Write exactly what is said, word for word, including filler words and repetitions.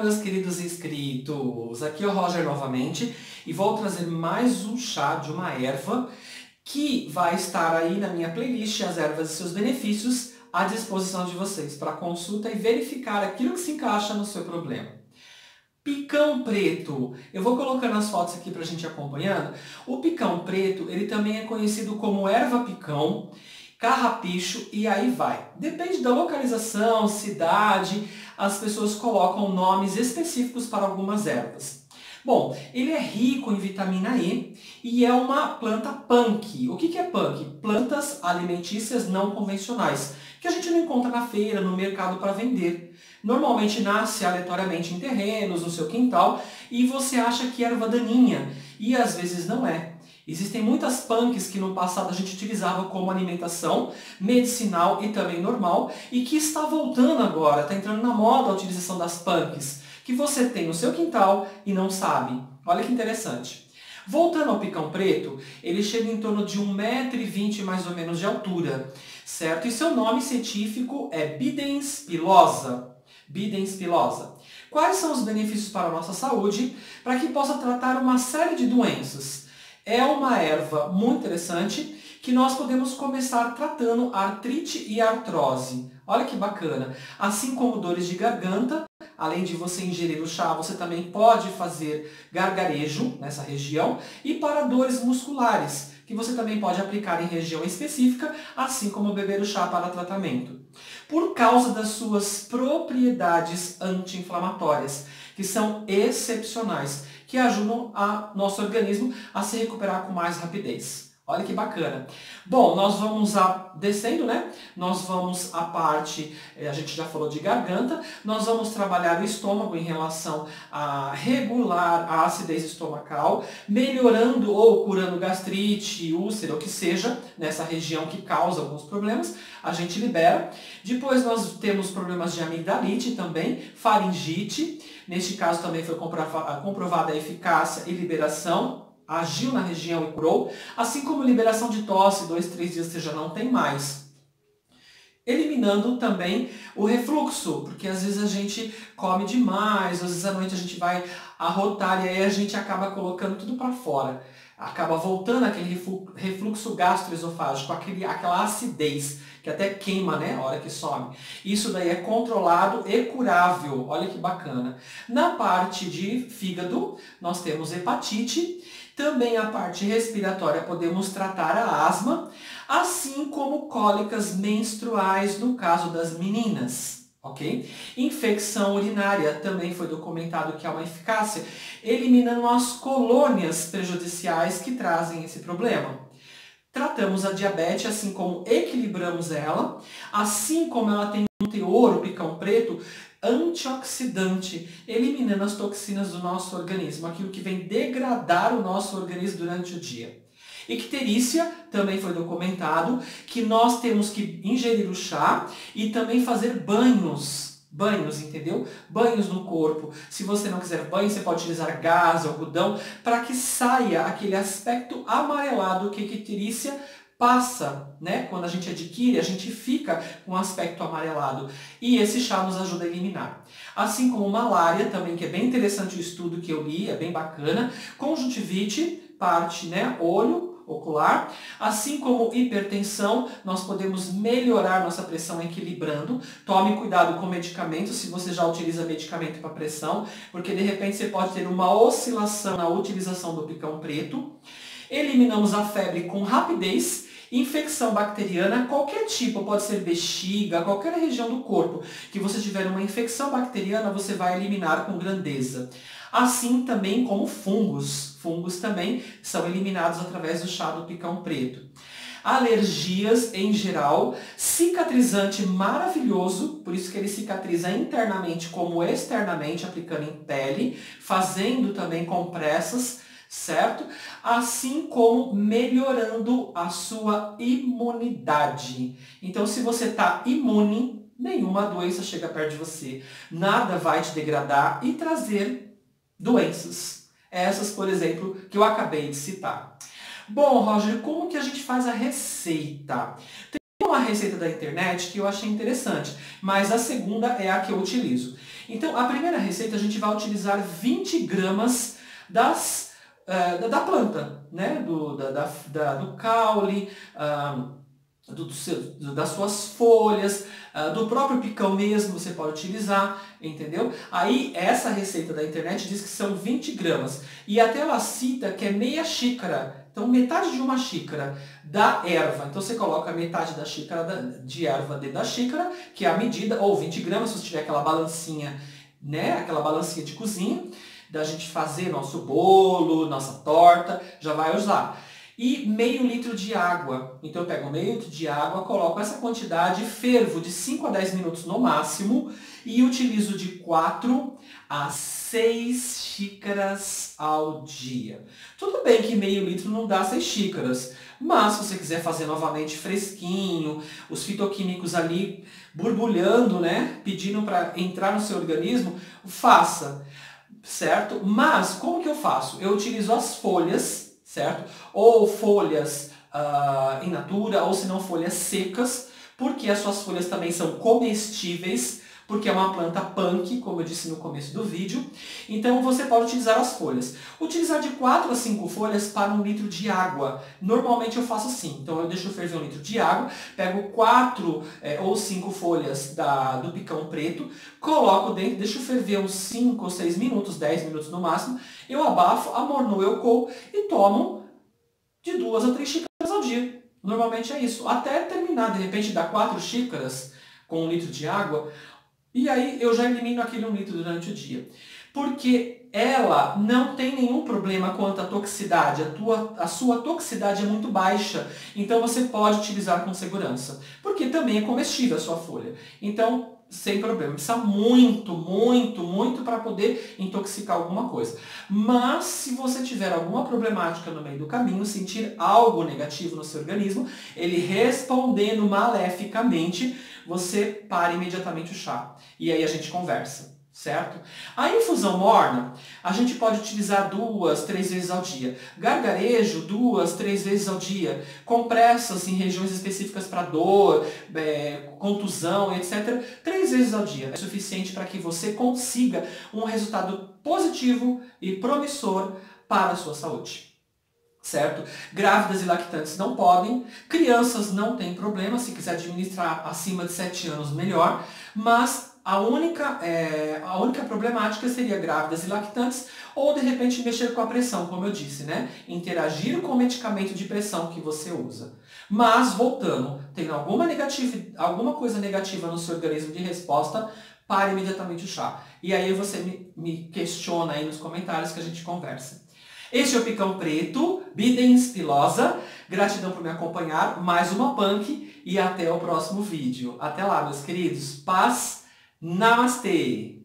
Olá, meus queridos inscritos! Aqui é o Roger novamente e vou trazer mais um chá de uma erva que vai estar aí na minha playlist As Ervas e Seus Benefícios à disposição de vocês para consulta e verificar aquilo que se encaixa no seu problema. Picão preto. Eu vou colocando as fotos aqui para a gente acompanhando. O picão preto, ele também é conhecido como erva picão, carrapicho e aí vai. Depende da localização, cidade, as pessoas colocam nomes específicos para algumas ervas. Bom, ele é rico em vitamina E e é uma planta P A N C. O que é P A N C? Plantas alimentícias não convencionais, que a gente não encontra na feira, no mercado para vender. Normalmente nasce aleatoriamente em terrenos, no seu quintal, e você acha que é erva daninha, e às vezes não é. Existem muitas P A N Cs que no passado a gente utilizava como alimentação medicinal e também normal, e que está voltando agora, está entrando na moda a utilização das P A N Cs, que você tem no seu quintal e não sabe. Olha que interessante. Voltando ao picão preto, ele chega em torno de um metro e vinte mais ou menos de altura, certo? E seu nome científico é Bidens pilosa. Bidens pilosa. Quais são os benefícios para a nossa saúde? Para que possa tratar uma série de doenças. É uma erva muito interessante que nós podemos começar tratando artrite e artrose. Olha que bacana! Assim como dores de garganta, além de você ingerir o chá, você também pode fazer gargarejo nessa região e para dores musculares, que você também pode aplicar em região específica, assim como beber o chá para tratamento. Por causa das suas propriedades anti-inflamatórias, que são excepcionais, que ajudam a nosso organismo a se recuperar com mais rapidez. Olha que bacana. Bom, nós vamos a, descendo, né? Nós vamos a parte, a gente já falou de garganta, nós vamos trabalhar o estômago em relação a regular a acidez estomacal, melhorando ou curando gastrite, úlcera, o que seja, nessa região que causa alguns problemas, a gente libera. Depois nós temos problemas de amigdalite também, faringite, neste caso também foi comprovada a eficácia e liberação, agiu na região e curou, assim como liberação de tosse, dois, três dias você já não tem mais. Eliminando também o refluxo, porque às vezes a gente come demais, às vezes à noite a gente vai arrotar e aí a gente acaba colocando tudo para fora. Acaba voltando aquele refluxo gastroesofágico, aquele, aquela acidez, que até queima, né, a hora que some. Isso daí é controlado e curável, olha que bacana. Na parte de fígado, nós temos hepatite. Também a parte respiratória, podemos tratar a asma, assim como cólicas menstruais, no caso das meninas, ok? Infecção urinária, também foi documentado que há uma eficácia, eliminando as colônias prejudiciais que trazem esse problema. Tratamos a diabetes, assim como equilibramos ela, assim como ela tem um teor, o picão preto, antioxidante, eliminando as toxinas do nosso organismo, aquilo que vem degradar o nosso organismo durante o dia. Icterícia, também foi documentado, que nós temos que ingerir o chá e também fazer banhos. Banhos, entendeu? Banhos no corpo. Se você não quiser banho, você pode utilizar gás, algodão, para que saia aquele aspecto amarelado que a icterícia passa, né? Quando a gente adquire, a gente fica com um aspecto amarelado. E esse chá nos ajuda a eliminar. Assim como malária, também, que é bem interessante o estudo que eu li, é bem bacana. Conjuntivite, parte, né? Olho, ocular, assim como hipertensão, nós podemos melhorar nossa pressão equilibrando. Tome cuidado com medicamentos, se você já utiliza medicamento para pressão, porque de repente você pode ter uma oscilação na utilização do picão preto. Eliminamos a febre com rapidez. Infecção bacteriana, qualquer tipo, pode ser bexiga, qualquer região do corpo que você tiver uma infecção bacteriana, você vai eliminar com grandeza. Assim também como fungos. Fungos também são eliminados através do chá do picão preto. Alergias em geral, cicatrizante maravilhoso, por isso que ele cicatriza internamente como externamente, aplicando em pele, fazendo também compressas, certo? Assim como melhorando a sua imunidade. Então, se você está imune, nenhuma doença chega perto de você. Nada vai te degradar e trazer doenças. Essas, por exemplo, que eu acabei de citar. Bom, Roger, como que a gente faz a receita? Tem uma receita da internet que eu achei interessante, mas a segunda é a que eu utilizo. Então, a primeira receita a gente vai utilizar vinte gramas das, uh, da planta, né? do, da, da, da, do caule, uh, do, do seu, do, das suas folhas, uh, do próprio picão mesmo você pode utilizar, entendeu? Aí essa receita da internet diz que são vinte gramas. E até ela cita que é meia xícara. Então, metade de uma xícara da erva. Então, você coloca metade da xícara de erva dentro da xícara, que é a medida, ou vinte gramas, se você tiver aquela balancinha, né? Aquela balancinha de cozinha, da gente fazer nosso bolo, nossa torta, já vai usar. E meio litro de água. Então, eu pego meio litro de água, coloco essa quantidade, fervo de cinco a dez minutos no máximo, e utilizo de quatro a seis xícaras ao dia. Tudo bem que meio litro não dá seis xícaras, mas se você quiser fazer novamente fresquinho, os fitoquímicos ali borbulhando, né, pedindo para entrar no seu organismo, faça, certo? Mas como que eu faço? Eu utilizo as folhas, certo? Ou folhas uh, in natura, ou se não folhas secas, porque as suas folhas também são comestíveis, porque é uma planta P A N C, como eu disse no começo do vídeo. Então você pode utilizar as folhas. Utilizar de quatro a cinco folhas para um litro de água. Normalmente eu faço assim. Então eu deixo ferver um litro de água, pego quatro é, ou cinco folhas da, do picão preto, coloco dentro, deixo ferver uns cinco ou seis minutos, dez minutos no máximo. Eu abafo, amornoo, eu coo e tomo de duas a três xícaras ao dia. Normalmente é isso. Até terminar, de repente dá quatro xícaras com um litro de água. E aí eu já elimino aquele um litro durante o dia. Porque ela não tem nenhum problema quanto à toxicidade. A, tua, a sua toxicidade é muito baixa. Então você pode utilizar com segurança. Porque também é comestível a sua folha. Então, sem problema. Precisa muito, muito, muito para poder intoxicar alguma coisa. Mas se você tiver alguma problemática no meio do caminho, sentir algo negativo no seu organismo, ele respondendo maleficamente, você para imediatamente o chá. E aí a gente conversa, certo? A infusão morna, a gente pode utilizar duas, três vezes ao dia. Gargarejo, duas, três vezes ao dia. Compressas em regiões específicas para dor, é, contusão, etcétera. Três vezes ao dia. É suficiente para que você consiga um resultado positivo e promissor para a sua saúde. Certo? Grávidas e lactantes não podem, crianças não tem problema, se quiser administrar acima de sete anos melhor, mas a única, é, a única problemática seria grávidas e lactantes ou de repente mexer com a pressão, como eu disse, né? Interagir com o medicamento de pressão que você usa. Mas, voltando, tem alguma, negativa, alguma coisa negativa no seu organismo de resposta, pare imediatamente o chá. E aí você me, me questiona aí nos comentários que a gente conversa. Este é o Picão Preto, Bidens pilosa. Gratidão por me acompanhar, mais uma P A N C e até o próximo vídeo. Até lá, meus queridos. Paz, namastê!